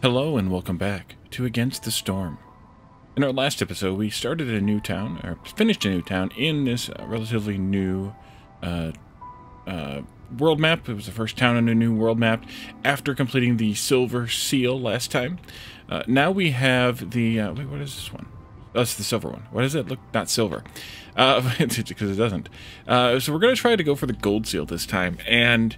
Hello and welcome back to Against the Storm. In our last episode, we started a new town, or finished a new town, in this relatively new world map. It was the first town on a new world map after completing the Silver Seal last time. Now we have the... wait, what is this one? That's the silver one. Why does it look not silver? Because it doesn't. So we're going to try to go for the Gold Seal this time, and...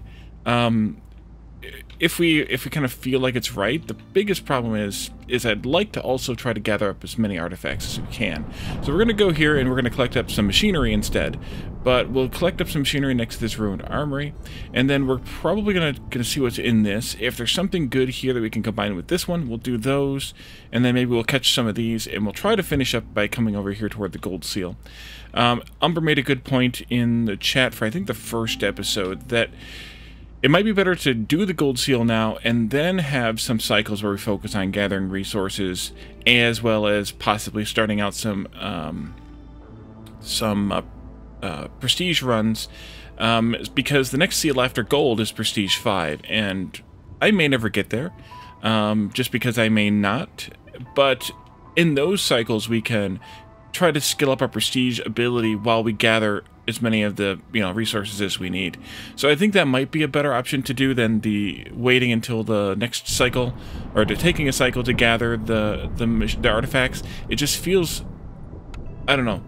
If we kind of feel like it's right, the biggest problem is I'd like to also try to gather up as many artifacts as we can. So we're going to go here and we're going to collect up some machinery instead. But we'll collect up some machinery next to this ruined armory. And then we're probably going to see what's in this. If there's something good here that we can combine with this one, we'll do those. And then maybe we'll catch some of these. And we'll try to finish up by coming over here toward the Gold Seal. Umber made a good point in the chat for I think the first episode that... it might be better to do the Gold Seal now and then have some cycles where we focus on gathering resources as well as possibly starting out some prestige runs because the next seal after gold is prestige 5 and I may never get there just because I may not, but in those cycles we can try to skill up our prestige ability while we gather as many of the resources as we need. So I think that might be a better option to do than the waiting until the next cycle, or to taking a cycle to gather the artifacts. It just feels, I don't know,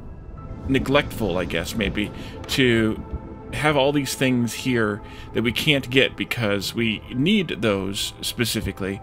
neglectful, I guess, maybe, to have all these things here that we can't get because we need those specifically,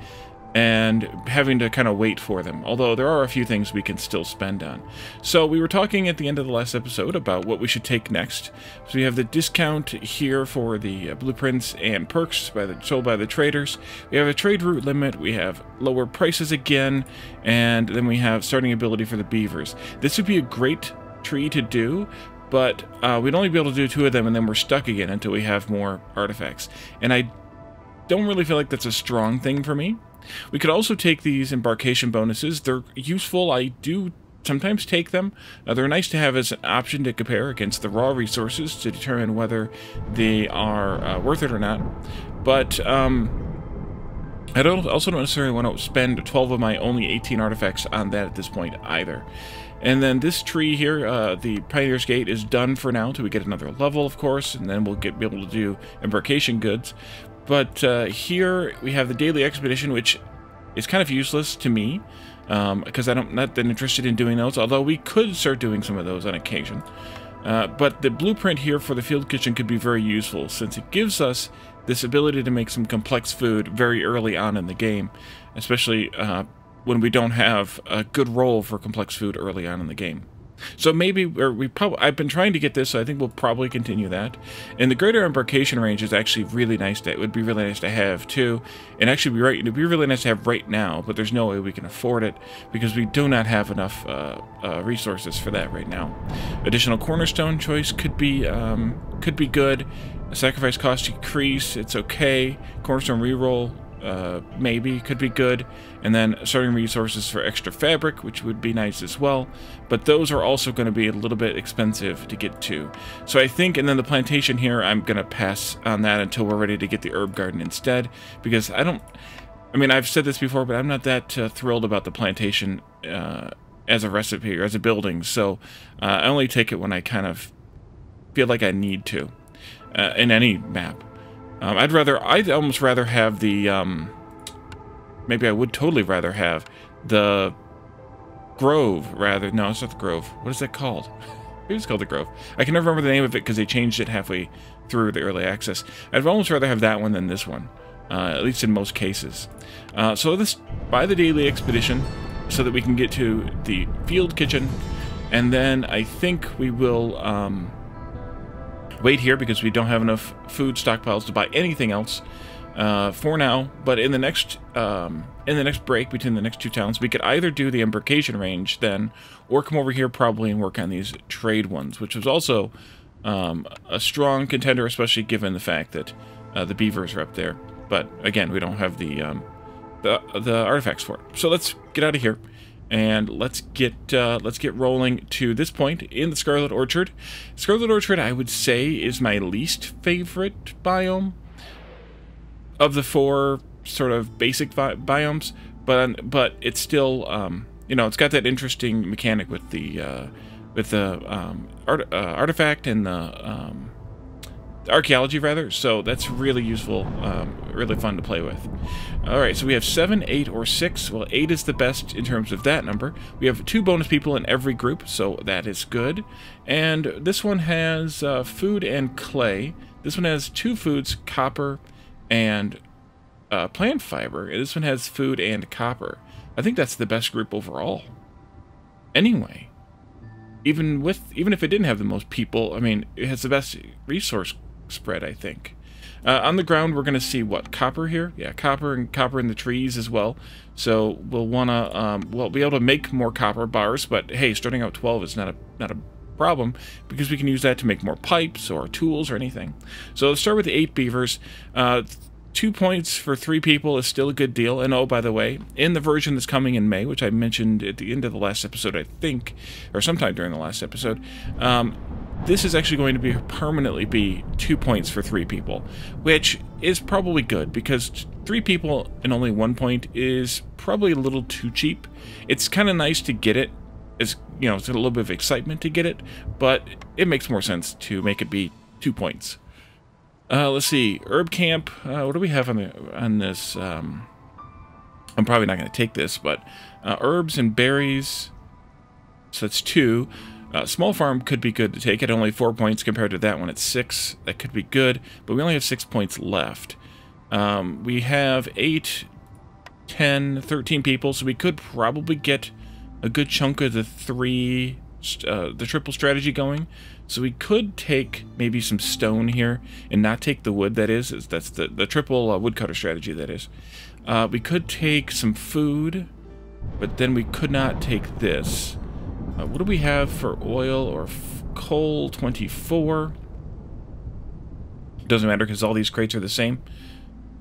and having to kind of wait for them, although there are a few things we can still spend on. So we were talking at the end of the last episode about what we should take next. So we have the discount here for the blueprints and perks sold by the traders. We have a trade route limit, we have lower prices again, and then we have starting ability for the beavers. This would be a great tree to do, but we'd only be able to do 2 of them and then we're stuck again until we have more artifacts. And I don't really feel like that's a strong thing for me. We could also take these embarkation bonuses. They're useful. I do sometimes take them. They're nice to have as an option to compare against the raw resources to determine whether they are worth it or not. But I also don't necessarily want to spend 12 of my only 18 artifacts on that at this point either. And then this tree here, the Pioneer's Gate, is done for now until we get another level, of course, and then we'll be able to do embarkation goods. But here we have the Daily Expedition, which is kind of useless to me, because I'm not that interested in doing those, although we could start doing some of those on occasion. But the blueprint here for the Field Kitchen could be very useful, since it gives us this ability to make some complex food very early on in the game, especially when we don't have a good role for complex food early on in the game. So maybe, or we probably, I've been trying to get this, so I think we'll probably continue that. And the greater embarkation range is actually really nice. It would be really nice to have too, and actually it'd be really nice to have right now. But there's no way we can afford it because we do not have enough resources for that right now. Additional cornerstone choice could be good. A sacrifice cost decrease, it's okay. Cornerstone reroll. Maybe could be good, and then starting resources for extra fabric, which would be nice as well, but those are also going to be a little bit expensive to get to. So I think, and then the plantation here, I'm going to pass on that until we're ready to get the herb garden instead, because I've said this before, but I'm not that thrilled about the plantation as a recipe or as a building, so I only take it when I kind of feel like I need to in any map. I'd almost rather have the, maybe I would totally rather have the Grove rather, no, it's not the Grove. What is that called? Maybe it's called the Grove. I can never remember the name of it because they changed it halfway through the early access. I'd almost rather have that one than this one, at least in most cases. So let's buy the Daily Expedition so that we can get to the Field Kitchen, and then I think we will, wait here because we don't have enough food stockpiles to buy anything else for now, but in the next break between the next 2 towns we could either do the embarkation range then, or come over here probably and work on these trade ones, which was also a strong contender, especially given the fact that the beavers are up there, but again we don't have the artifacts for it. So let's get out of here and let's get rolling to this point in the Scarlet Orchard. Scarlet Orchard, I would say, is my least favorite biome of the 4 sort of basic biomes, but it's still you know, it's got that interesting mechanic with the artifact and the archaeology rather. So that's really useful, really fun to play with. All right, so we have 7, 8, or 6. Well, 8 is the best in terms of that number. We have 2 bonus people in every group, so that is good. And this one has food and clay. This one has 2 foods, copper and plant fiber. And this one has food and copper. I think that's the best group overall. Anyway, even if it didn't have the most people, I mean, it has the best resource spread, I think. On the ground, we're going to see what? Copper here? Yeah, copper, and copper in the trees as well. So we'll want to, we'll be able to make more copper bars, but hey, starting out 12 is not a problem, because we can use that to make more pipes or tools or anything. So let's start with the 8 beavers. 2 points for 3 people is still a good deal. And oh, by the way, in the version that's coming in May, which I mentioned at the end of the last episode, I think, or sometime during the last episode, this is actually going to be permanently be 2 points for 3 people, which is probably good, because 3 people and only 1 point is probably a little too cheap. It's kind of nice to get it, as you know, it's a little bit of excitement to get it, but it makes more sense to make it be 2 points. Let's see, herb camp. What do we have on this? I'm probably not going to take this, but herbs and berries. So that's 2. Small farm could be good to take at only 4 points compared to that one at 6. That could be good, but we only have 6 points left. We have 8, 10, 13 people, so we could probably get a good chunk of the triple strategy going. So we could take maybe some stone here and not take the wood, that is. That's the triple woodcutter strategy, that is. We could take some food, but then we could not take this. What do we have for oil or coal? 24. Doesn't matter, because all these crates are the same.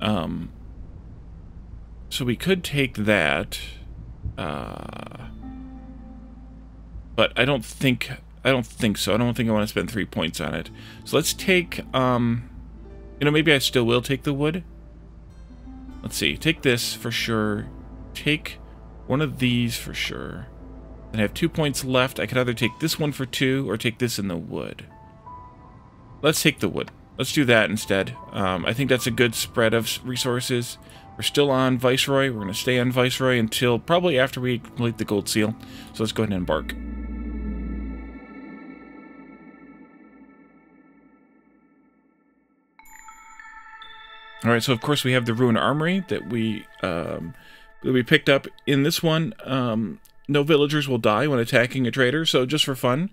So we could take that, but I don't think so. I don't think I want to spend 3 points on it. So let's take, you know, maybe I still will take the wood. Let's see. Take this for sure. Take one of these for sure. And I have 2 points left. I could either take this one for 2 or take this in the wood. Let's take the wood. Let's do that instead. I think that's a good spread of resources. We're still on Viceroy. We're going to stay on Viceroy until probably after we complete the Gold Seal. So let's go ahead and embark. Alright, so of course we have the Ruined Armory that we picked up in this one. No villagers will die when attacking a trader, so just for fun,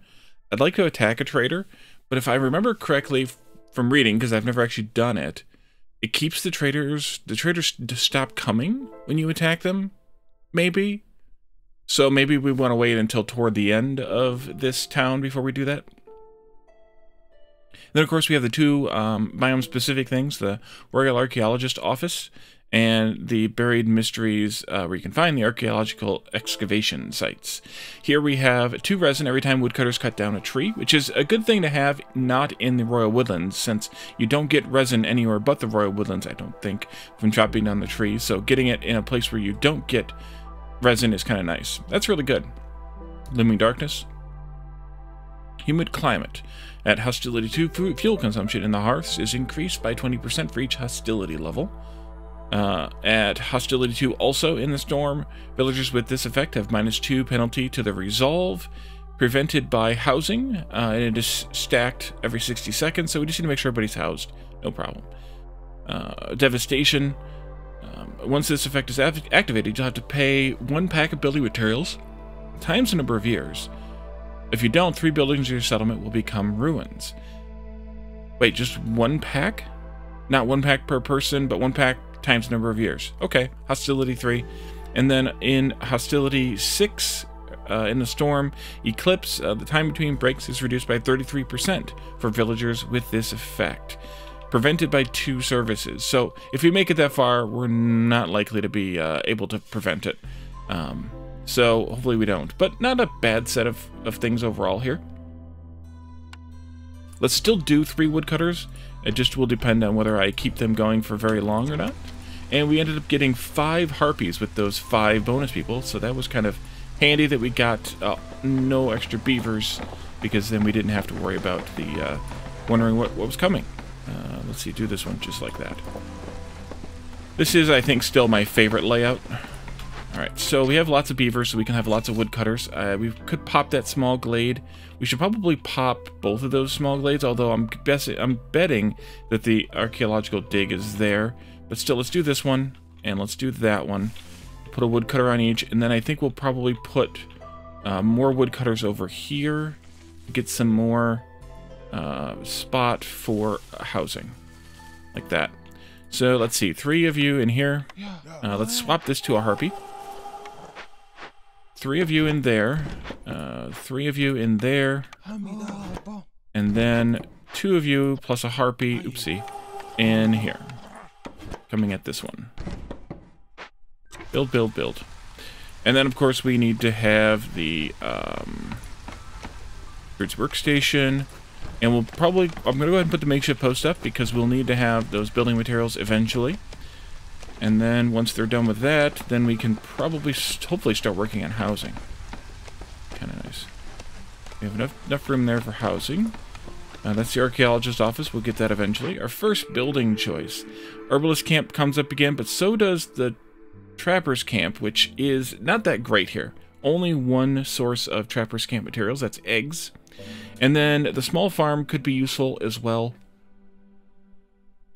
I'd like to attack a trader, but if I remember correctly from reading, because I've never actually done it, it keeps the traders to stop coming when you attack them, maybe? So maybe we want to wait until toward the end of this town before we do that. Then, of course, we have the 2 biome-specific things, the Royal Archaeologist Office and the Buried Mysteries, where you can find the archaeological excavation sites. Here we have 2 resin every time woodcutters cut down a tree, which is a good thing to have not in the Royal Woodlands, since you don't get resin anywhere but the Royal Woodlands, I don't think, from chopping down the trees. So getting it in a place where you don't get resin is kind of nice. That's really good. Looming Darkness. Humid Climate. At hostility 2, fuel consumption in the hearths is increased by 20% for each hostility level. At hostility 2, also in the storm, villagers with this effect have -2 penalty to the resolve, prevented by housing, and it is stacked every 60 seconds, so we just need to make sure everybody's housed, no problem. Devastation, once this effect is activated, you'll have to pay 1 pack of building materials times the number of years. If you don't, 3 buildings of your settlement will become ruins. Wait, just 1 pack? Not 1 pack per person, but 1 pack times the number of years. Okay, hostility 3. And then in hostility 6, in the storm, Eclipse, the time between breaks is reduced by 33% for villagers with this effect. Prevented by 2 services. So if we make it that far, we're not likely to be able to prevent it. So hopefully we don't, but not a bad set of things overall here. Let's still do 3 woodcutters. It just will depend on whether I keep them going for very long or not. And we ended up getting 5 harpies with those 5 bonus people, so that was kind of handy that we got no extra beavers, because then we didn't have to worry about the wondering what was coming. Let's see, do this one just like that. This is, I think, still my favorite layout. Alright, so we have lots of beavers, so we can have lots of woodcutters. We could pop that small glade. We should probably pop both of those small glades, although I'm betting that the archaeological dig is there. But still, let's do this one, and let's do that one. Put a woodcutter on each, and then I think we'll probably put more woodcutters over here. Get some more spot for housing. Like that. So, let's see. 3 of you in here. Let's swap this to a harpy. 3 of you in there. 3 of you in there. And then 2 of you plus a harpy, oopsie, in here. Coming at this one. Build, build, build. And then, of course, we need to have the Druid's workstation. And we'll probably, I'm going to go ahead and put the makeshift post up, because we'll need to have those building materials eventually. And then once they're done with that, then we can probably, hopefully, start working on housing. Kind of nice. We have enough room there for housing. That's the Archaeologist Office. We'll get that eventually. Our first building choice. Herbalist Camp comes up again, but so does the Trapper's Camp, which is not that great here. Only one source of Trapper's Camp materials. That's eggs. And then the small farm could be useful as well.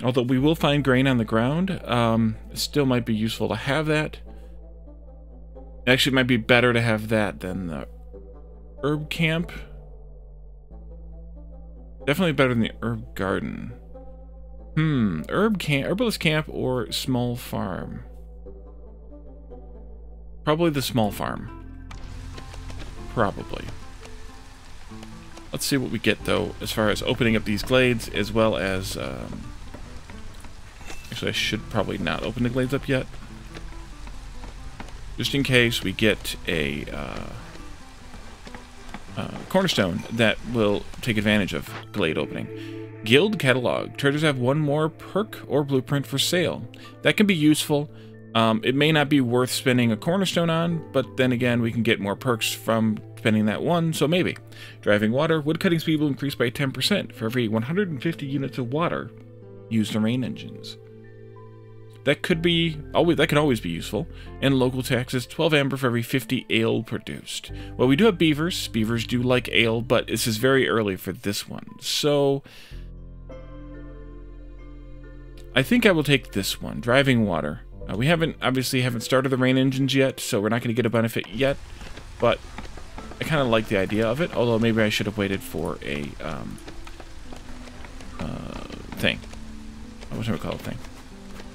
Although we will find grain on the ground. It still might be useful to have that. Actually, it might be better to have that than the herb camp. Definitely better than the herb garden. Herbalist camp or small farm. Probably the small farm. Probably. Let's see what we get, though, as far as opening up these glades, as well as... Actually, I should probably not open the glades up yet. Just in case we get a cornerstone that will take advantage of glade opening. Guild catalog. Traders have one more perk or blueprint for sale. That can be useful. It may not be worth spending a cornerstone on, but then again, we can get more perks from spending that one, so maybe. Driving water. Woodcutting speed will increase by 10% for every 150 units of water used in rain engines. That could be always. That can always be useful. And local taxes. 12 amber for every 50 ale produced. Well, we do have beavers. Beavers do like ale, but this is very early for this one, so I think I will take this one. Driving water. We obviously haven't started the rain engines yet, so we're not going to get a benefit yet, but I kind of like the idea of it, although maybe I should have waited for a thing. I was going to call it a thing.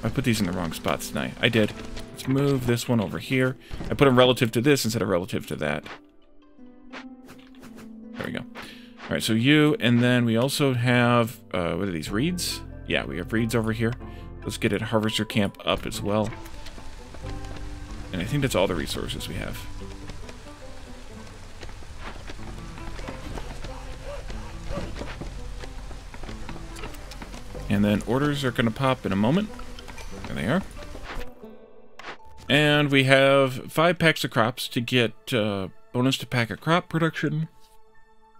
I put these in the wrong spots tonight. I did. Let's move this one over here. I put them relative to this instead of relative to that. There we go. All right, so you, and then we also have, what are these, reeds? Yeah, we have reeds over here. Let's get it Harvester Camp up as well. And I think that's all the resources we have. And then orders are going to pop in a moment. There they are. And we have 5 packs of crops to get bonus to pack of crop production,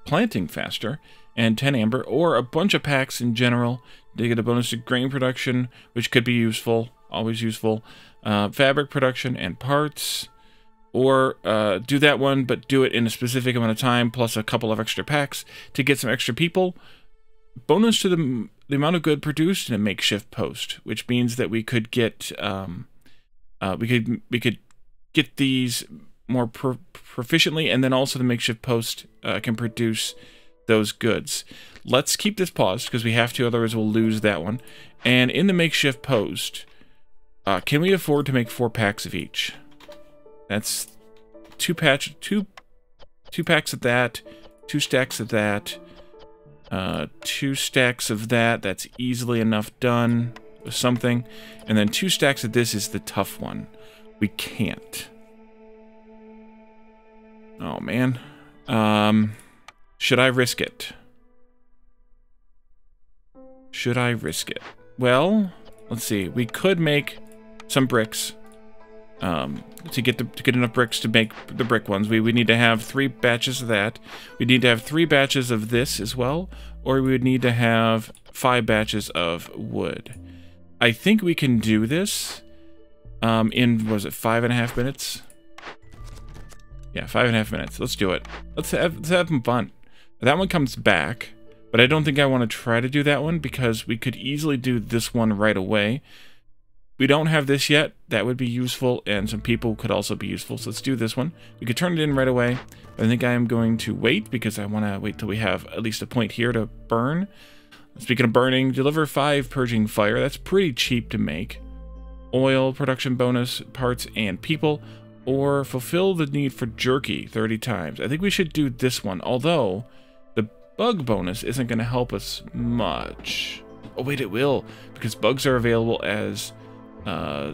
planting faster, and 10 amber, or a bunch of packs in general. They get a bonus to grain production, which could be useful, always useful. Fabric production and parts. Or do that one, but do it in a specific amount of time, plus a couple of extra packs to get some extra people. Bonus to the amount of good produced in a makeshift post, which means that we could get we could get these more proficiently, and then also the makeshift post can produce those goods. Let's keep this paused, because we have to, otherwise we'll lose that one. And in the makeshift post, can we afford to make 4 packs of each? That's two packs of that, 2 stacks of that, 2 stacks of that. That's easily enough done with something. And then 2 stacks of this is the tough one. We can't. Oh, man. Should I risk it? Should I risk it? Well, let's see. We could make some bricks. To get enough bricks to make the brick ones, we would need to have 3 batches of that. We'd need to have 3 batches of this as well, or we would need to have 5 batches of wood. I think we can do this in, was it 5.5 minutes? Yeah, 5.5 minutes. Let's do it. Let's have some fun. That one comes back, but I don't think I want to try to do that one because we could easily do this one right away. We don't have this yet. That would be useful, and some people could also be useful, so let's do this one. We could turn it in right away. I think I am going to wait because I want to wait till we have at least a point here to burn. Speaking of burning, deliver 5 purging fire. That's pretty cheap to make. Oil, production bonus, parts, and people. Or fulfill the need for jerky 30 times. I think we should do this one, although the bug bonus isn't going to help us much. Oh wait, it will, because bugs are available as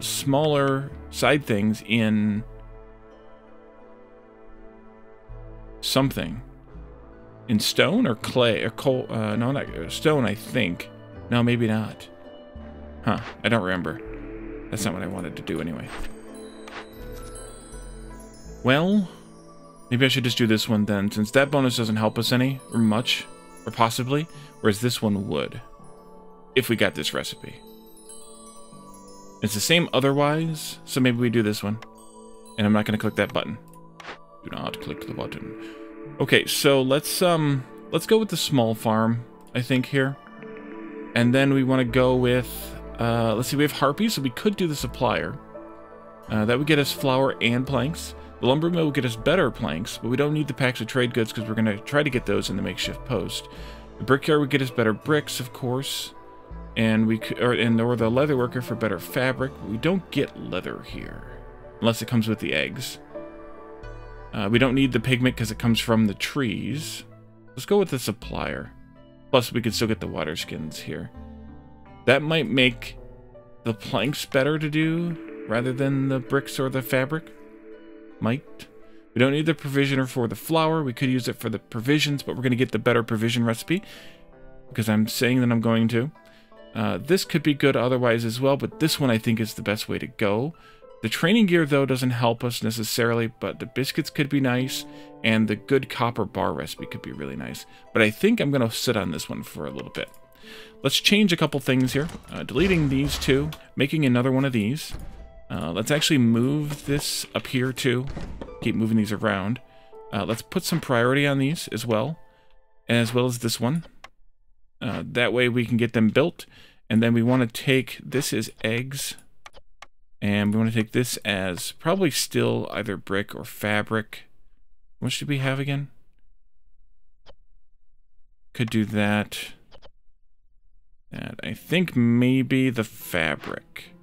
smaller side things in something. In stone or clay or coal? No, not stone, I think. No, maybe not. Huh, I don't remember. That's not what I wanted to do anyway. Well, maybe I should just do this one then, since that bonus doesn't help us any, or much, or possibly, whereas this one would, if we got this recipe. It's the same otherwise, so maybe we do this one. And I'm not going to click that button. Do not click the button. Okay, so let's go with the small farm, I think, here. And then we want to go with, let's see, we have harpies, so we could do the supplier. That would get us flour and planks. The lumber mill will get us better planks, but we don't need the packs of trade goods because we're going to try to get those in the makeshift post. The brickyard would get us better bricks, of course. And we could, or the leather worker for better fabric. We don't get leather here, unless it comes with the eggs. We don't need the pigment because it comes from the trees. Let's go with the supplier. Plus, we could still get the water skins here. That might make the planks better to do rather than the bricks or the fabric. Might. We don't need the provisioner for the flour. We could use it for the provisions, but we're going to get the better provision recipe because I'm saying that I'm going to. This could be good otherwise as well, but this one I think is the best way to go. The training gear, though, doesn't help us necessarily, but the biscuits could be nice, and the good copper bar recipe could be really nice. But I think I'm going to sit on this one for a little bit. Let's change a couple things here. Deleting these two, making another one of these. Let's actually move this up here, too. Keep moving these around. Let's put some priority on these as well as this one. That way we can get them built, and then we want to take this as eggs, and we want to take this as probably still either brick or fabric. What should we have again? Could do that. That I think maybe the fabric.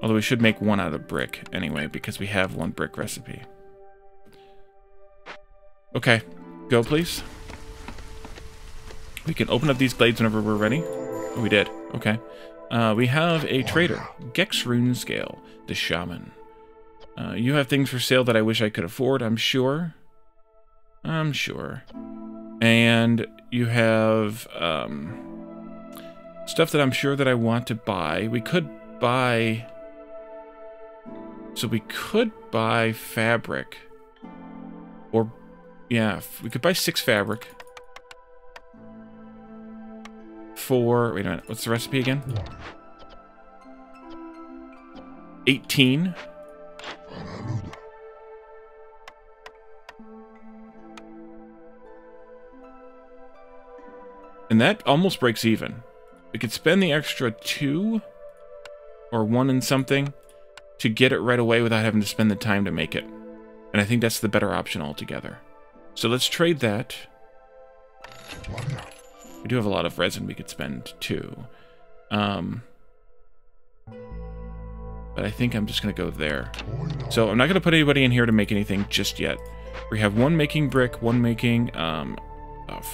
Although we should make one out of brick anyway, because we have one brick recipe. Okay, go please. We can open up these glades whenever we're ready. Oh, we did. Okay. We have a trader. Gex Rune Scale, the Shaman. You have things for sale that I wish I could afford, I'm sure. I'm sure. And you have stuff that I'm sure that I want to buy. We could buy... So we could buy fabric. Or... Yeah, we could buy 6 fabric. 4, wait a minute, what's the recipe again? 18. And that almost breaks even. We could spend the extra 2 or 1 and something to get it right away without having to spend the time to make it. And I think that's the better option altogether. So let's trade that. We do have a lot of resin we could spend, too. But I think I'm just going to go there. So I'm not going to put anybody in here to make anything just yet. We have one making brick, one making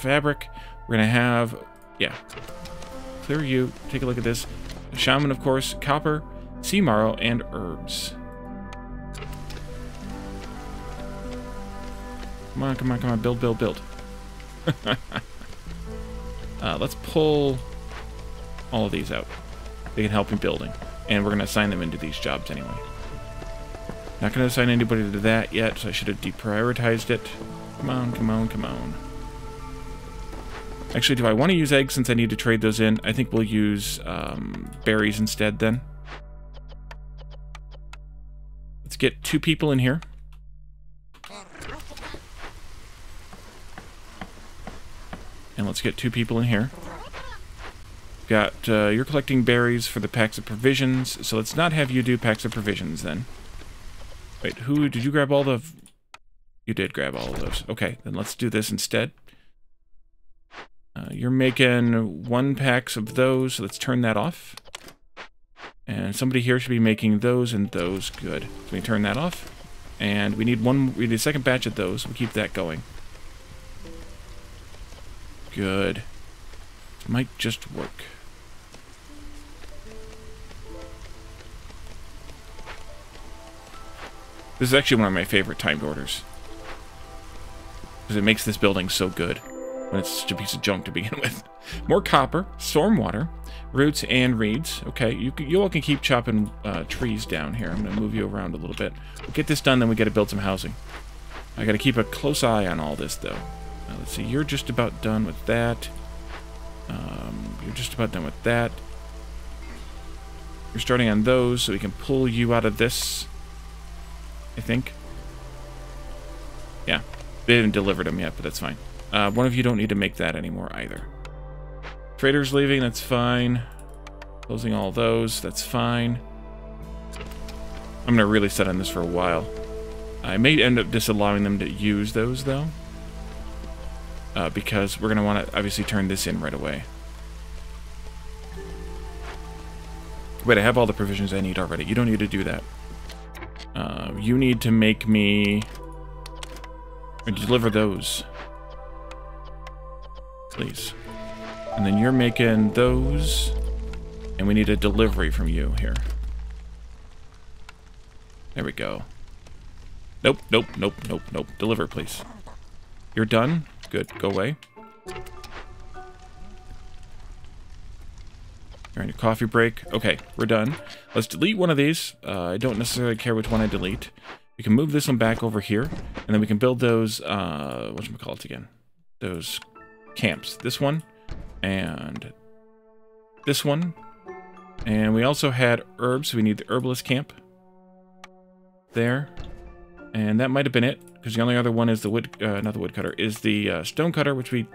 fabric. We're going to have... Yeah. Clear you. Take a look at this. Shaman, of course. Copper, sea marrow, and herbs. Come on, come on, come on. Build, build, build. Let's pull all of these out. They can help in building. And we're going to assign them into these jobs anyway. Not going to assign anybody to that yet, so I should have deprioritized it. Come on, come on, come on. Actually, do I want to use eggs since I need to trade those in? I think we'll use berries instead then. Let's get two people in here. And let's get two people in here. Got, you're collecting berries for the packs of provisions, so let's not have you do packs of provisions then. Wait, who, did you grab all the... You did grab all of those. Okay, then let's do this instead. You're making one packs of those, so let's turn that off. And somebody here should be making those and those. Good. So we turn that off. And we need one, we need a second batch of those. We'll keep that going. Good. This might just work. This is actually one of my favorite timed orders. Because it makes this building so good. When it's such a piece of junk to begin with. More copper, stormwater, roots, and reeds. Okay, you all can keep chopping trees down here. I'm going to move you around a little bit. We'll get this done, then we got to build some housing. I got to keep a close eye on all this, though. Let's see, you're just about done with that. You're just about done with that. You're starting on those, so we can pull you out of this. I think. Yeah. They haven't delivered them yet, but that's fine. One of you don't need to make that anymore either. Trader's leaving, that's fine. Closing all those, that's fine. I'm going to really sit on this for a while. I may end up disallowing them to use those, though. Because we're going to want to obviously turn this in right away. Wait, I have all the provisions I need already. You don't need to do that. You need to make me deliver those, please. And then you're making those, and we need a delivery from you here. There we go. Nope, nope, nope, nope, nope. Deliver, please. You're done? Good. Go away. You're on your coffee break. Okay, we're done. Let's delete one of these. I don't necessarily care which one I delete. We can move this one back over here, and then we can build those, whatchamacallit again? Those camps. This one, and this one. And we also had herbs, so we need the herbalist camp. There. And that might have been it, because the only other one is the wood, not the woodcutter, is the stonecutter, which we...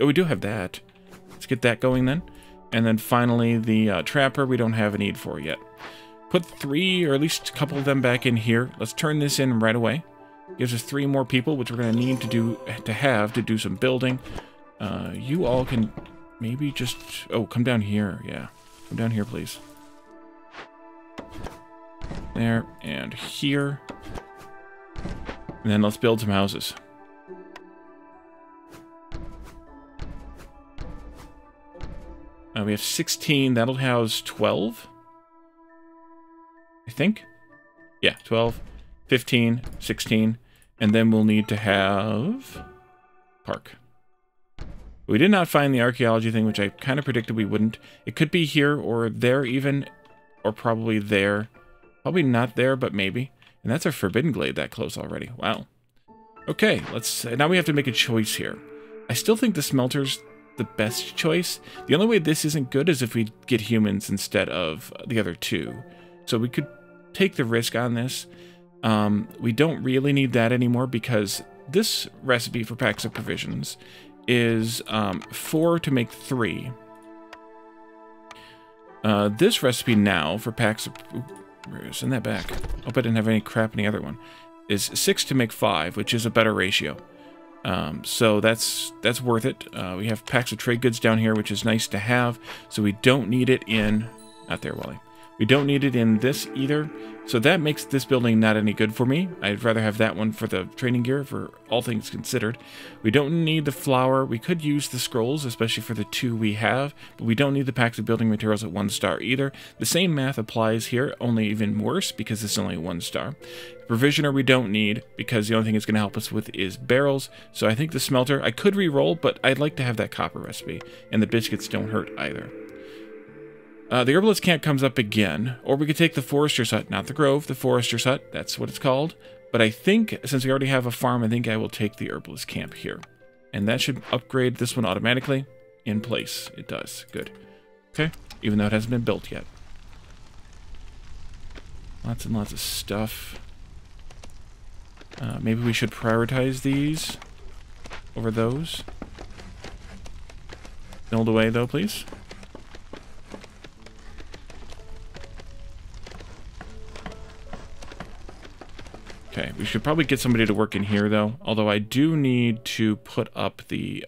Oh, we do have that. Let's get that going then. And then finally, the trapper we don't have a need for yet. Put three, or at least a couple of them back in here. Let's turn this in right away. Gives us three more people, which we're going to need to do some building. You all can maybe just... Oh, come down here. Yeah. Come down here, please. There, and here. And then let's build some houses. We have 16. That'll house 12. I think. Yeah, 12, 15, 16. And then we'll need to have... Park. We did not find the archaeology thing, which I kind of predicted we wouldn't. It could be here or there even. Or probably there. Probably not there, but maybe. And that's our Forbidden Glade that close already. Wow. Okay, let's... Now we have to make a choice here. I still think the smelter's the best choice. The only way this isn't good is if we get humans instead of the other two. So we could take the risk on this. We don't really need that anymore because this recipe for packs of provisions is 4 to make 3. This recipe now for packs of... Ooh, send that back. Hope I didn't have any crap in the other one. Is 6 to make 5, which is a better ratio. So that's worth it. We have packs of trade goods down here, which is nice to have. So we don't need it in... Not there, Wally. We don't need it in this either. So that makes this building not any good for me. I'd rather have that one for the training gear, for all things considered. We don't need the flour. We could use the scrolls, especially for the two we have. But we don't need the packs of building materials at 1 star either. The same math applies here, only even worse, because it's only 1 star. Provisioner we don't need, because the only thing it's going to help us with is barrels. So I think the smelter, I could re-roll, but I'd like to have that copper recipe. And the biscuits don't hurt either. The Herbalist Camp comes up again, or we could take the Forester's Hut, not the Grove, the Forester's Hut, that's what it's called. But I think, since we already have a farm, I think I will take the Herbalist Camp here. And that should upgrade this one automatically. In place, it does. Good. Okay, even though it hasn't been built yet. Lots and lots of stuff. Maybe we should prioritize these over those. Build away, though, please. Okay, we should probably get somebody to work in here, though. Although I do need to put up the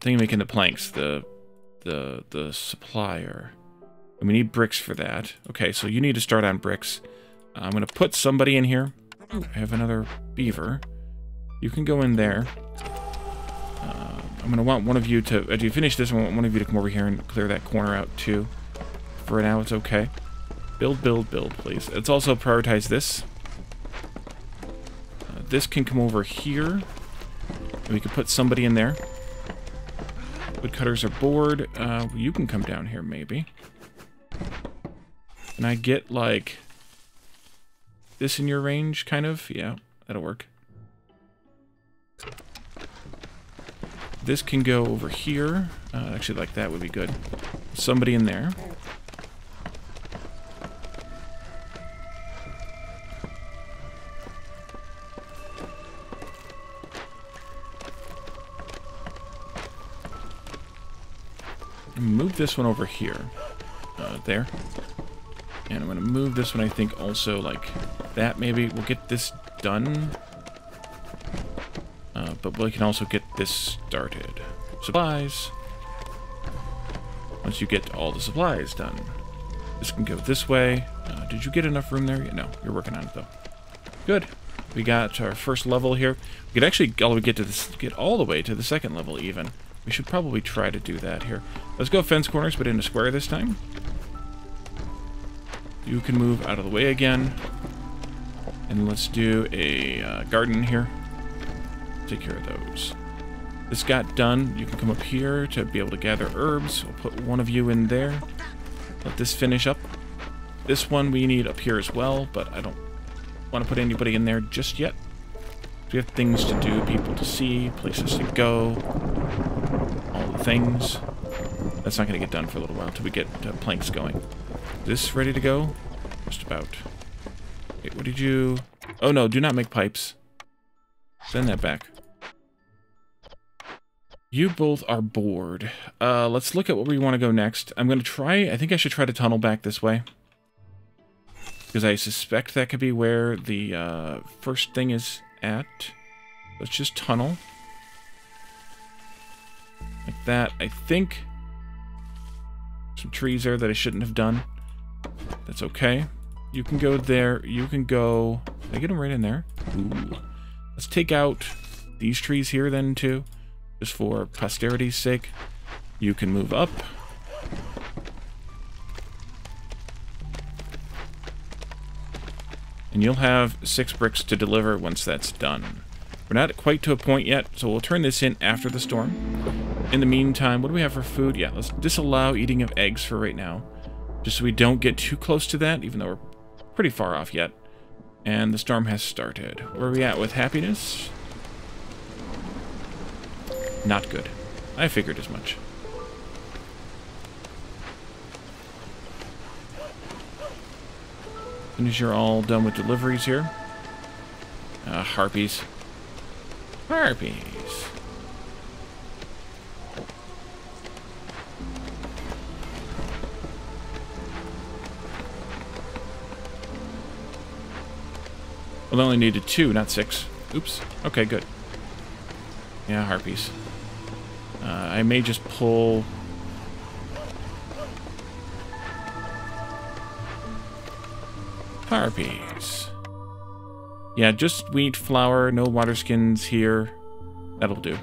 thing making the planks, the supplier. And we need bricks for that. Okay, so you need to start on bricks. I'm going to put somebody in here. I have another beaver. You can go in there. I'm going to want one of you to... After you finish this, I want one of you to come over here and clear that corner out, too. For now, it's okay. Build, please. Let's also prioritize this. This can come over here. And we can put somebody in there. Woodcutters are bored. You can come down here, maybe. Can I get, like, this in your range, kind of? Yeah, that'll work. This can go over here. Actually, like, that would be good. Somebody in there. Move this one over here. There. And I'm going to move this one, I think, also like that, maybe. We'll get this done. But we can also get this started. Supplies. Once you get all the supplies done. This can go this way. Did you get enough room there? Yeah, no, you're working on it, though. Good. We got our first level here. We could actually get all the way to the second level, even. We should probably try to do that here. Let's go fence corners, but in a square this time. You can move out of the way again. And let's do a garden here. Take care of those. This got done. You can come up here to be able to gather herbs. We'll put one of you in there. Let this finish up. This one we need up here as well, but I don't want to put anybody in there just yet. We have things to do, people to see, places to go, all the things. That's not going to get done for a little while until we get planks going. This ready to go? Just about. Wait, what did you... Oh no, do not make pipes. Send that back. You both are bored. Let's look at what we want to go next. I'm going to try... I think I should try to tunnel back this way. Because I suspect that could be where the first thing is... at. Let's just tunnel. Like that, I think. Some trees there that I shouldn't have done. That's okay. You can go there. You can go... Did I get them right in there? Ooh. Let's take out these trees here then, too. Just for posterity's sake. You can move up. And you'll have 6 bricks to deliver once that's done. We're not quite to a point yet, so we'll turn this in after the storm. In the meantime, what do we have for food? Yeah, let's disallow eating of eggs for right now. Just so we don't get too close to that, even though we're pretty far off yet. And the storm has started. Where are we at with happiness? Not good. I figured as much. As soon as you're all done with deliveries here. Harpies. Harpies. Well, they only needed 2, not 6. Oops. Okay, good. Yeah, harpies. I may just pull... Harpies. Yeah, just wheat, flour, no water skins here. That'll do.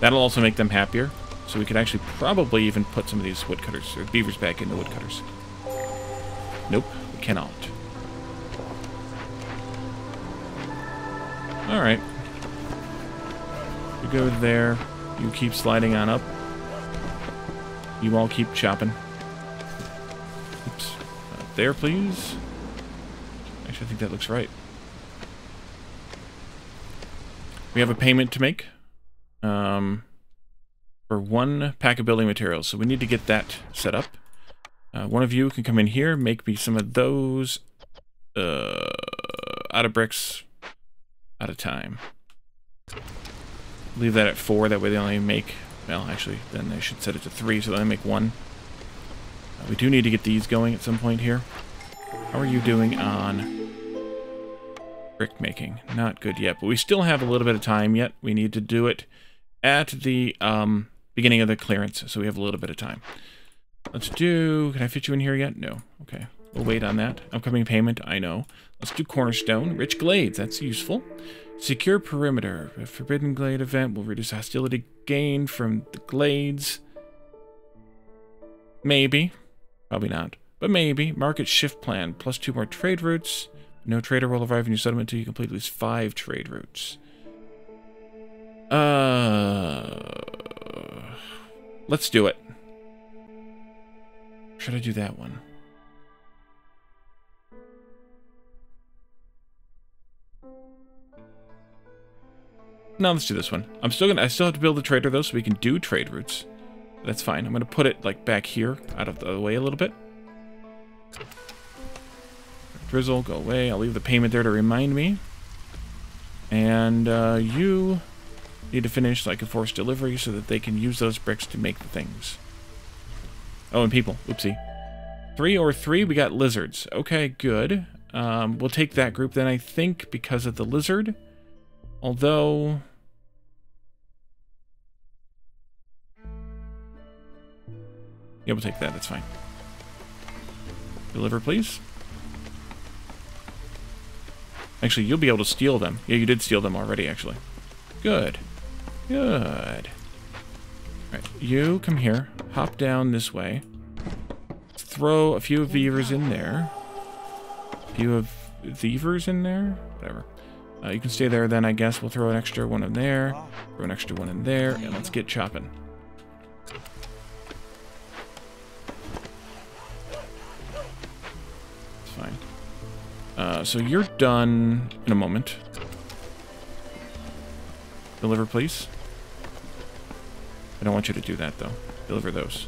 That'll also make them happier. So we could actually probably even put some of these woodcutters, or beavers back into woodcutters. Nope, we cannot. Alright. We go there. You keep sliding on up. You all keep chopping. Oops. Not there, please. Actually, I think that looks right. We have a payment to make for one pack of building materials, so we need to get that set up. One of you can come in here, make me some of those out of bricks, out of time. Leave that at 4, that way they only make, well, actually, then they should set it to 3, so they only make 1. We do need to get these going at some point here. How are you doing on brick making? Not good yet, but we still have a little bit of time yet. We need to do it at the beginning of the clearance, so we have a little bit of time. Let's do... Can I fit you in here yet? No. Okay. We'll wait on that. Upcoming payment, I know. Let's do Cornerstone. Rich Glades. That's useful. Secure Perimeter. A Forbidden Glade event will reduce hostility gained from the glades. Maybe. Probably not. But maybe. Market Shift Plan. Plus 2 more trade routes. No trader will arrive in your settlement until you complete at least 5 trade routes. Let's do it. Should I do that one? No, let's do this one. I still have to build a trader though, so we can do trade routes. That's fine. I'm gonna put it like back here, out of the way a little bit. Drizzle, go away. I'll leave the payment there to remind me. And you need to finish like a forced delivery so that they can use those bricks to make the things. Oh, and people. Oopsie. 3 or 3. We got lizards. Okay, good. We'll take that group then, I think, because of the lizard. Although... yeah, we'll take that. That's fine. Deliver, please. Actually, you'll be able to steal them. Yeah, you did steal them already, actually. Good. Good. All right, you come here. Hop down this way. Let's throw a few Beavers in there. A few of Beavers in there? Whatever. You can stay there then, I guess. We'll throw an extra one in there. Throw an extra one in there. And let's get chopping. It's fine. So you're done in a moment. Deliver, please. I don't want you to do that, though. Deliver those.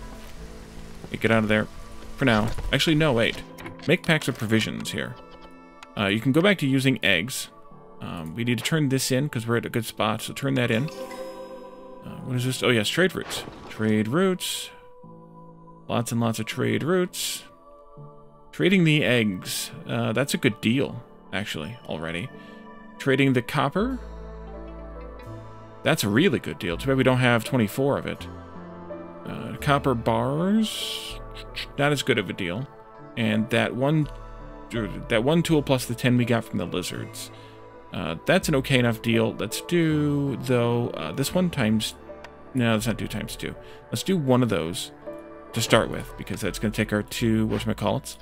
Hey, get out of there. For now. Actually, no, wait. Make packs of provisions here. You can go back to using eggs. We need to turn this in, because we're at a good spot, so turn that in. What is this? Oh, yes, trade routes. Trade routes. Lots and lots of trade routes. Trading the eggs. That's a good deal, actually, already. Trading the copper. That's a really good deal. Too bad we don't have 24 of it. Copper bars, not as good of a deal. And that one tool plus the 10 we got from the lizards. That's an okay enough deal. Let's do, though, this one times... No, let's not do times 2. Let's do one of those to start with, because that's going to take our 2 whatchamacallits.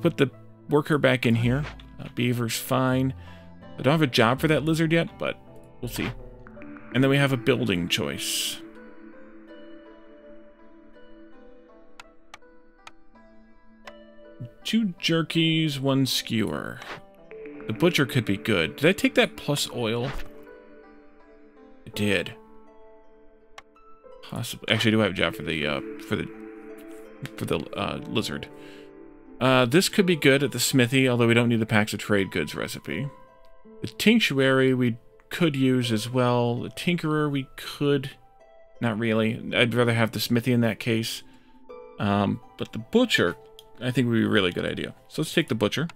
Put the worker back in here. Beaver's fine. I don't have a job for that lizard yet, but we'll see. And then we have a building choice. Two jerkies, one skewer. The butcher could be good. Did I take that plus oil? I did. Possibly. Actually, I do have a job for the lizard. This could be good at the smithy, although we don't need the packs of trade goods recipe. The Tinctuary we could use as well. The Tinkerer we could... Not really. I'd rather have the smithy in that case. But the butcher, I think, would be a really good idea. So let's take the butcher.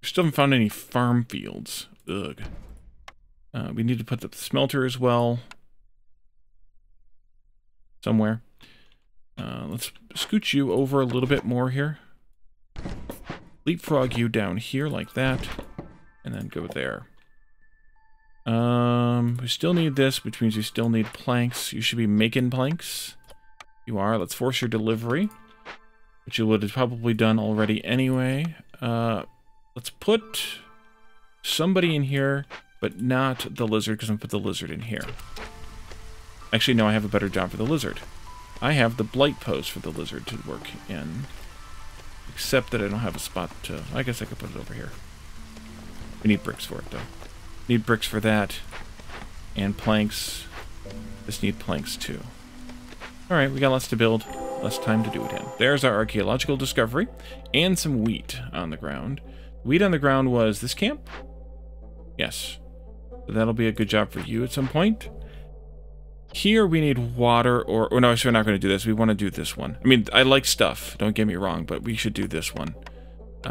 We still haven't found any farm fields. Ugh. We need to put the smelter as well. Somewhere. Let's scooch you over a little bit more here. Leapfrog you down here like that. And then go there. We still need this, which means you still need planks. You should be making planks. You are. Let's force your delivery, which you would have probably done already anyway. Let's put somebody in here, but not the lizard, because I'm going to put the lizard in here. Actually, no, I have a better job for the lizard. I have the blight post for the lizard to work in. Except that I don't have a spot to... I guess I could put it over here. We need bricks for it, though. Need bricks for that. And planks. Just need planks, too. Alright, we got lots to build. Less time to do it in. There's our archaeological discovery. And some wheat on the ground. Wheat on the ground was this camp? Yes. So that'll be a good job for you at some point. Here we need water, or no, so we're not going to do this. We want to do this one. I mean, I like stuff, don't get me wrong, but we should do this one.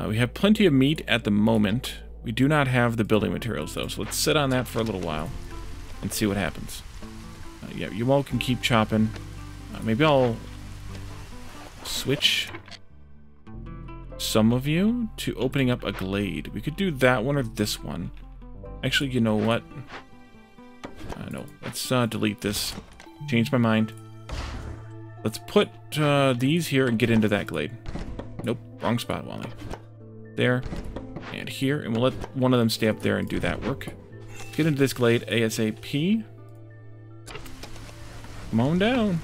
We have plenty of meat at the moment. We do not have the building materials, though, so let's sit on that for a little while and see what happens. Yeah, you all can keep chopping. Maybe I'll switch some of you to opening up a glade. We could do that one or this one. Actually, you know what? No, let's delete this. Change my mind. Let's put these here and get into that glade. Nope, wrong spot, Wally. There, and here, and we'll let one of them stay up there and do that work. Let's get into this glade ASAP. Come on down.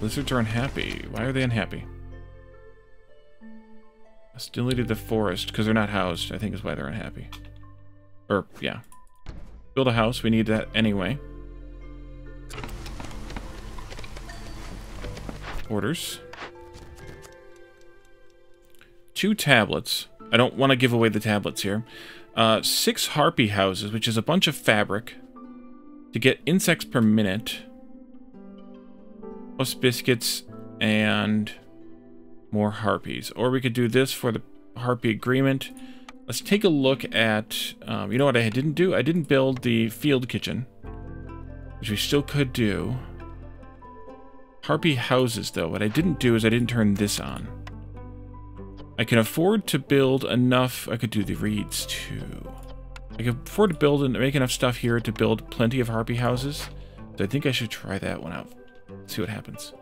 Lizards are unhappy. Why are they unhappy? I deleted the forest because they're not housed, I think is why they're unhappy. Or, yeah. Build a house, we need that anyway. Orders. 2 tablets. I don't want to give away the tablets here. 6 harpy houses, which is a bunch of fabric to get insects per minute. Plus biscuits and... more harpies. Or we could do this for the harpy agreement. Let's take a look at... you know what I didn't do? I didn't build the field kitchen, which we still could do. Harpy houses, though. What I didn't do is I didn't turn this on. I can afford to build enough... I could do the reeds, too. I can afford to build and make enough stuff here to build plenty of harpy houses. So I think I should try that one out. See what happens.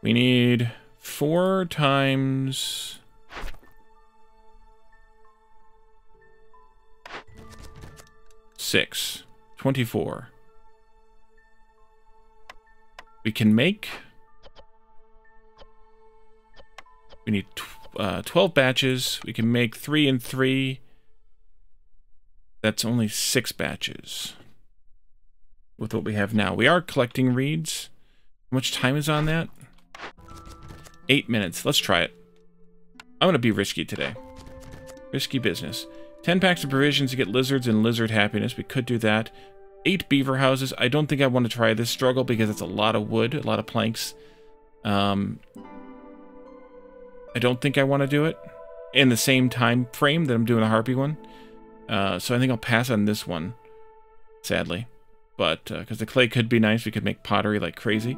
We need 4 times 6. 24. We can make... We need 12 batches. We can make 3 and 3. That's only 6 batches with what we have now. We are collecting reeds. How much time is on that? 8 minutes. Let's try it. I'm going to be risky today. Risky business. 10 packs of provisions to get lizards and lizard happiness. We could do that. 8 beaver houses. I don't think I want to try this struggle because it's a lot of wood, a lot of planks. I don't think I want to do it in the same time frame that I'm doing the harpy one. So I think I'll pass on this one, sadly. But because the clay could be nice, we could make pottery like crazy.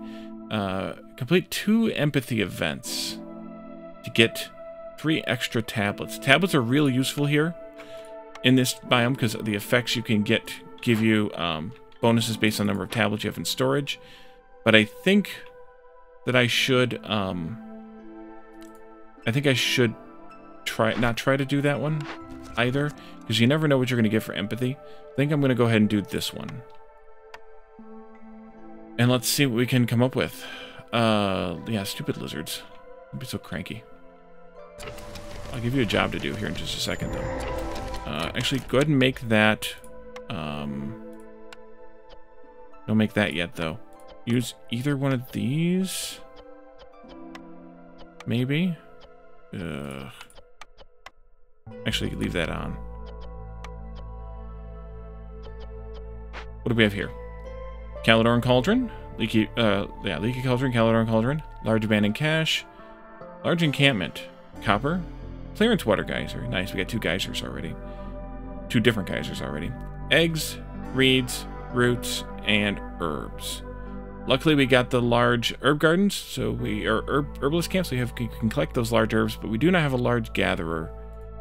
Complete 2 empathy events to get 3 extra tablets. Tablets are really useful here in this biome because the effects you can get give you bonuses based on the number of tablets you have in storage. But I think that I should try not try to do that one either because you never know what you're going to get for empathy. I think I'm going to go ahead and do this one. And let's see what we can come up with. Yeah, stupid lizards. Don't be so cranky. I'll give you a job to do here in just a second, though. Actually, go ahead and make that... don't make that yet, though. Use either one of these? Maybe? Actually, leave that on. What do we have here? Calidorn cauldron, leaky cauldron, Calidorn cauldron, large abandoned cache, large encampment, copper, clearance water geyser. Nice, we got 2 geysers already. 2 different geysers already. Eggs, reeds, roots, and herbs. Luckily, we got the large herb gardens, so we are herbalist camp, so you can collect those large herbs, but we do not have a large gatherer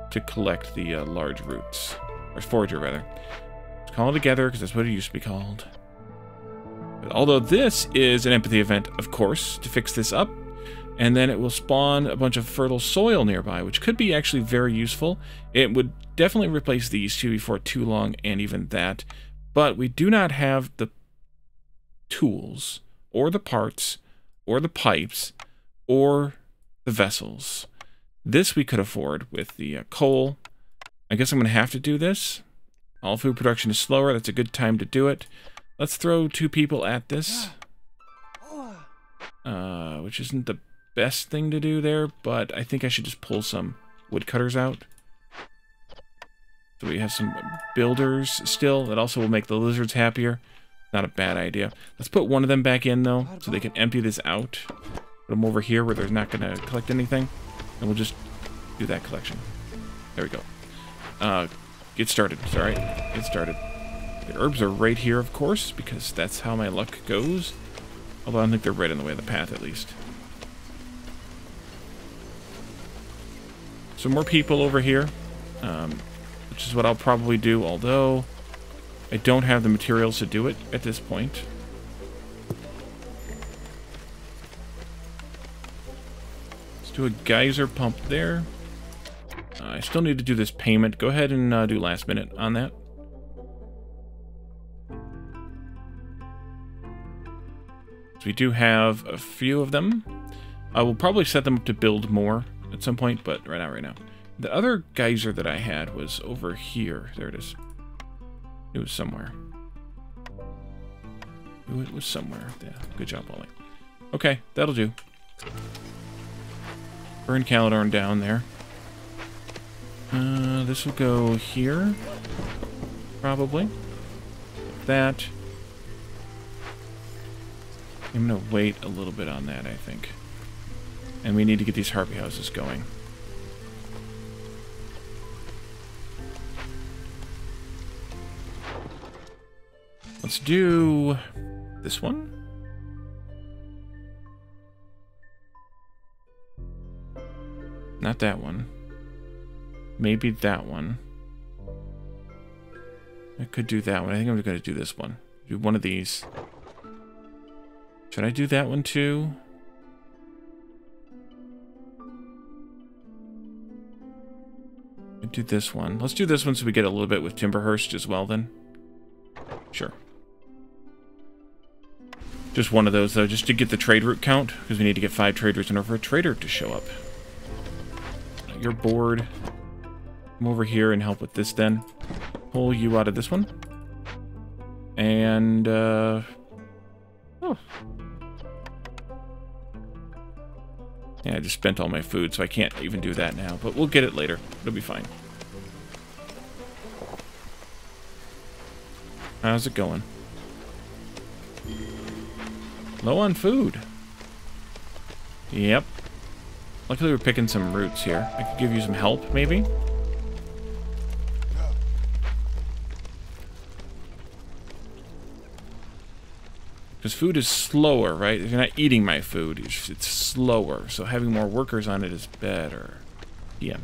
to collect the large roots, or forager rather. Let's call it a gatherer because that's what it used to be called. Although this is an empathy event, of course, to fix this up. and then it will spawn a bunch of fertile soil nearby, which could be actually very useful. It would definitely replace these two before too long, and even that. But we do not have the tools, or the parts, or the pipes, or the vessels. This we could afford with the coal. I guess I'm going to have to do this. All food production is slower. That's a good time to do it. Let's throw two people at this. Which isn't the best thing to do there, but I think I should just pull some woodcutters out. So we have some builders still. That also will make the lizards happier. Not a bad idea. Let's put one of them back in, though, so they can empty this out. Put them over here where they're not going to collect anything. And we'll just do that collection. There we go. Get started. Sorry. Get started. The herbs are right here, of course, because that's how my luck goes. Although I don't think they're right in the way of the path, at least. So more people over here, which is what I'll probably do, although I don't have the materials to do it at this point. Let's do a geyser pump there. I still need to do this payment. Go ahead and do last minute on that. We do have a few of them. I will probably set them up to build more at some point, but right now. The other geyser that I had was over here. There it is. It was somewhere. It was somewhere. Yeah. Good job, Wally. Okay, that'll do. Burn Calidorn down there. This will go here, probably. Like that. I'm going to wait a little bit on that, I think. And we need to get these harpy houses going. Let's do this one. Not that one. Maybe that one. I could do that one. I think I'm going to do this one. Do one of these. Should I do that one too? I'll do this one. Let's do this one so we get a little bit with Timberhurst as well then. Sure. Just one of those though, just to get the trade route count, because we need to get 5 traders in order for a trader to show up. You're bored. Come over here and help with this then. Pull you out of this one. And oh. Yeah, I just spent all my food, so I can't even do that now, but we'll get it later. It'll be fine. How's it going? Low on food. Yep. Luckily we're picking some roots here. I could give you some help, maybe? Because food is slower, right? If you're not eating my food, it's slower. So having more workers on it is better. Yeah.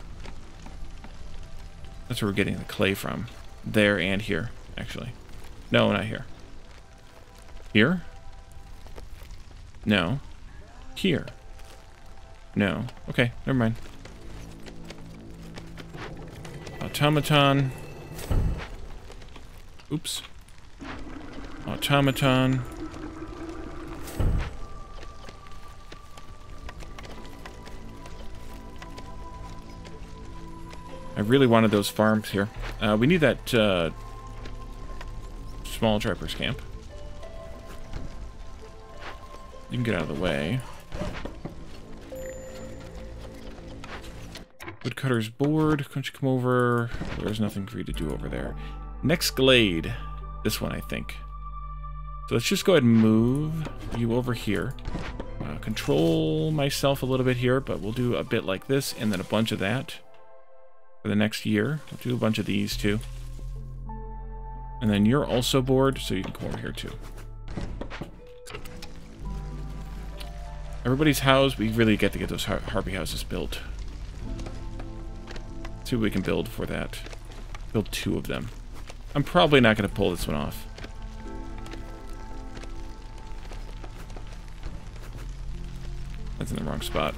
That's where we're getting the clay from. There and here, actually. No, not here. Here? No. Here. No. Okay, never mind. Automaton. Oops. Automaton. I really wanted those farms here. We need that small trapper's camp. You can get out of the way. Woodcutter's board. Why don't you come over? There's nothing for you to do over there. Next glade. This one, I think. So let's just go ahead and move you over here. Control myself a little bit here, but we'll do a bit like this and then a bunch of that. For the next year, we'll do a bunch of these too. And then you're also bored, so you can come over here too. Everybody's housed. We really got to get those harpy houses built. Let's see what we can build for that. Build 2 of them. I'm probably not going to pull this one off. That's in the wrong spot.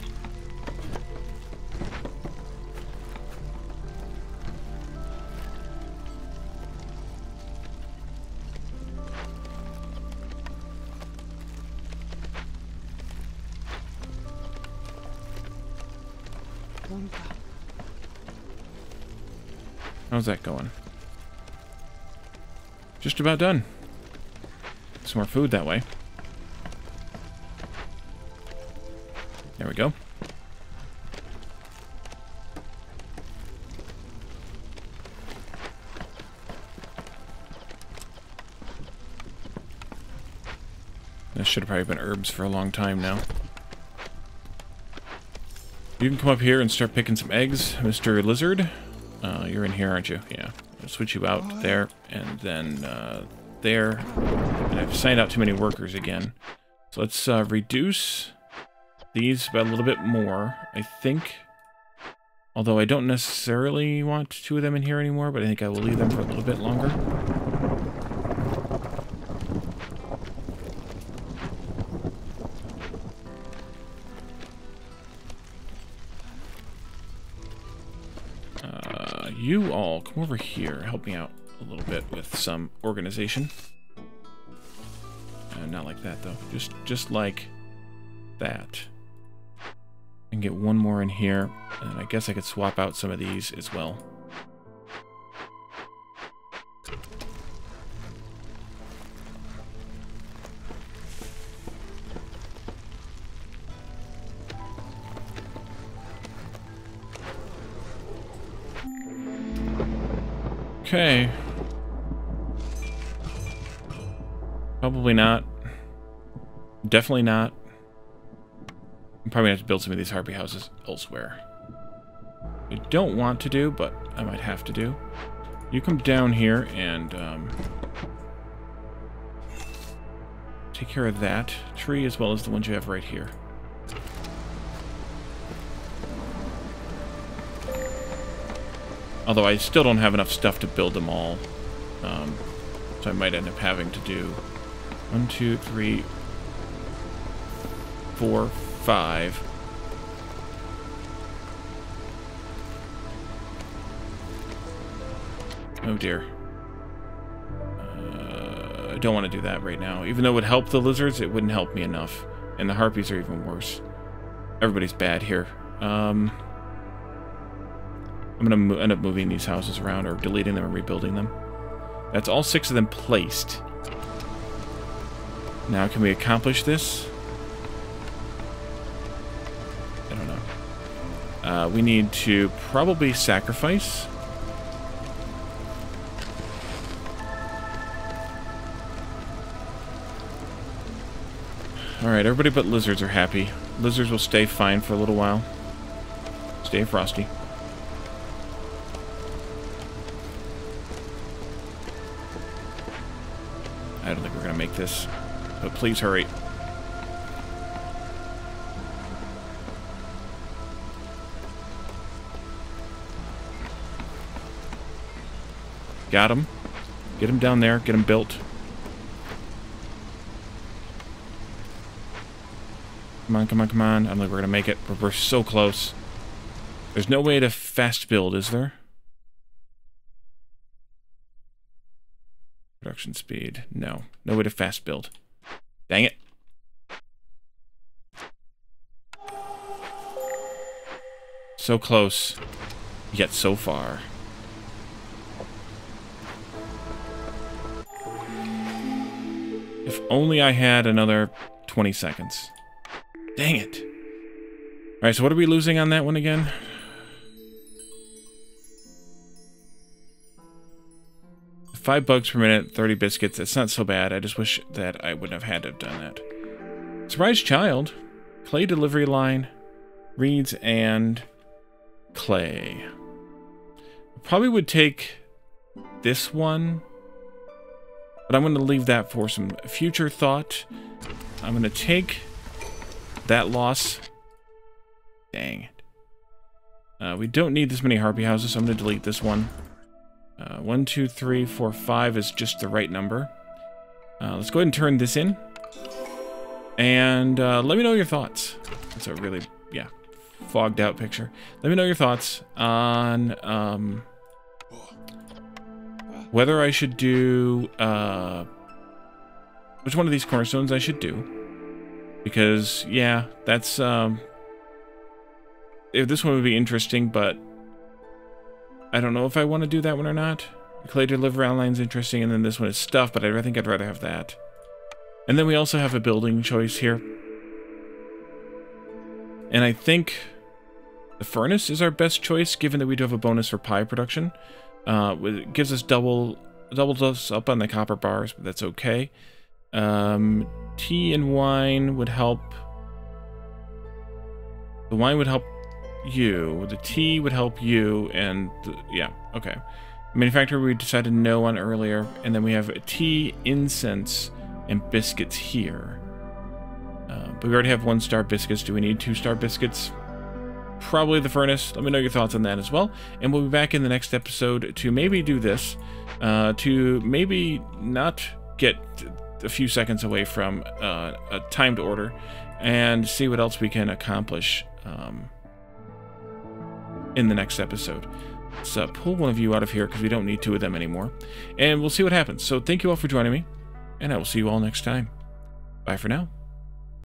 How's that going? Just about done. Some more food that way. There we go. This should have probably been herbs for a long time now. You can come up here and start picking some eggs, Mr. Lizard. You're in here, aren't you? Yeah. I'll switch you out there, and then there. And I've signed out too many workers again. So let's reduce these by a little bit more, I think. Although I don't necessarily want two of them in here anymore, but I think I will leave them for a little bit longer. You all, come over here, help me out a little bit with some organization. Not like that, though. Just like that. And get one more in here, and I guess I could swap out some of these as well. Okay. Probably not. Definitely not. I'm probably gonna have to build some of these Harpy houses elsewhere. I don't want to do, but I might have to do. You come down here and take care of that tree as well as the ones you have right here. Although I still don't have enough stuff to build them all. So I might end up having to do 1, 2, 3, 4, 5. Oh dear. I don't want to do that right now. Even though it would help the lizards, it wouldn't help me enough. And the harpies are even worse. Everybody's bad here. I'm going to end up moving these houses around or deleting them and rebuilding them. That's all 6 of them placed. Now, can we accomplish this? I don't know. We need to probably sacrifice. Alright, everybody but lizards are happy. Lizards will stay fine for a little while. Stay frosty. I don't think we're going to make this, but please hurry. Got him. Get him down there. Get him built. Come on, come on, come on. I don't think we're going to make it, but we're so close. There's no way to fast build, is there? Production speed. No. No way to fast build. Dang it. So close, yet so far. If only I had another 20 seconds. Dang it. Alright, so what are we losing on that one again? $5 bugs per minute, 30 biscuits. That's not so bad. I just wish that I wouldn't have had to have done that. Surprise child. Clay delivery line. Reeds and clay. Probably would take this one. But I'm going to leave that for some future thought. I'm going to take that loss. Dang it. We don't need this many harpy houses, so I'm going to delete this one. 1, 2, 3, 4, 5 is just the right number. Let's go ahead and turn this in. And let me know your thoughts. It's a really, yeah, fogged out picture. Let me know your thoughts on whether I should do, which one of these cornerstones I should do. Because, yeah, that's, this one would be interesting, but I don't know if I want to do that one or not. The Clater Liver Outline's interesting, and then this one is stuff, but I think I'd rather have that. And then we also have a building choice here. And I think the furnace is our best choice, given that we do have a bonus for pie production. It gives us double dose up on the copper bars, but that's okay. Tea and wine would help. The wine would help you. The tea would help you, and yeah, okay. Manufacturer we decided no on earlier, and then we have tea, incense, and biscuits here. But we already have 1-star biscuits. Do we need 2-star biscuits? Probably the furnace. Let me know your thoughts on that as well. And we'll be back in the next episode to maybe do this, to maybe not get a few seconds away from a timed order, and see what else we can accomplish in the next episode. Let's pull one of you out of here, because we don't need 2 of them anymore, and we'll see what happens. So thank you all for joining me, and I will see you all next time. Bye for now.